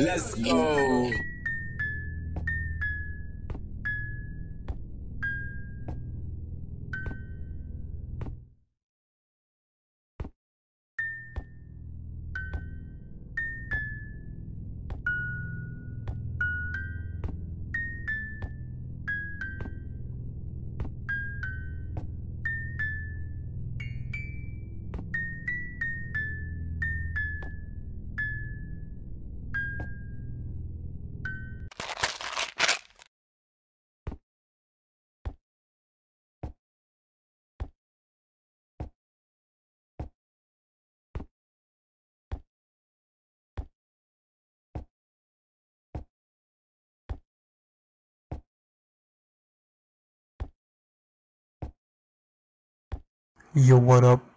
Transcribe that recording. Let's go. Yo, what up?